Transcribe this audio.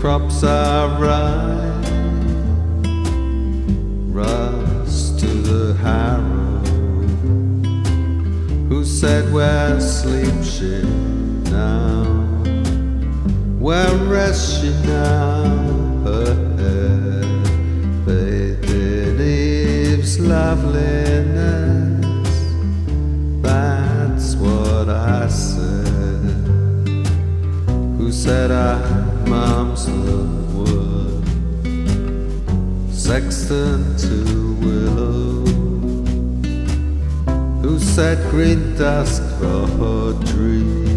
crops are ripe, rush to the harrow. Who said where sleeps she now? Where rests she now? Her hair bathed in Eve's loveliness. That's what I said. Who said I? Mom's love wood, sexton to willow. Who set green dusk for her dream?